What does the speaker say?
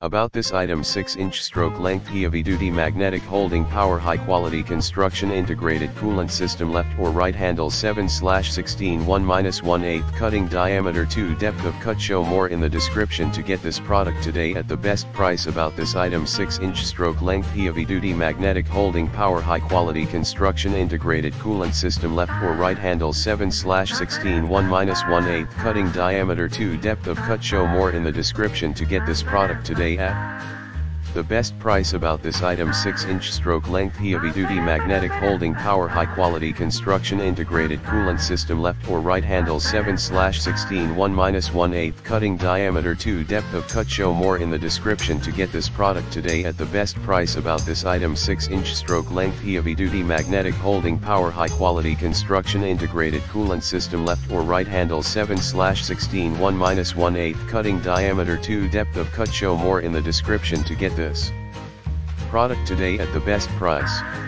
About this item: 6-inch stroke length heavy duty magnetic holding power, high quality construction, integrated coolant system, left or right handle, 7/16 1-1/8 cutting diameter, 2 depth of cut. Show more in the description to get this product today at the best price. About this item: 6-inch stroke length heavy duty magnetic holding power, high quality construction, integrated coolant system, left or right handle, 7/16 1-1/8 cutting diameter, 2 depth of cut. Show more in the description to get this product today at the best price. About this item: 6-inch stroke length heavy duty magnetic holding power, high quality construction, integrated coolant system, left or right handle, 7/16 1-1/8 cutting diameter, 2 depth of cut. Show more in the description to get this product today at the best price. About this item: 6-inch stroke length heavy duty magnetic holding power, high quality construction, integrated coolant system, left or right handle, 7/16 1-1/8 cutting diameter, 2 depth of cut. Show more in the description to get this product today at the best price.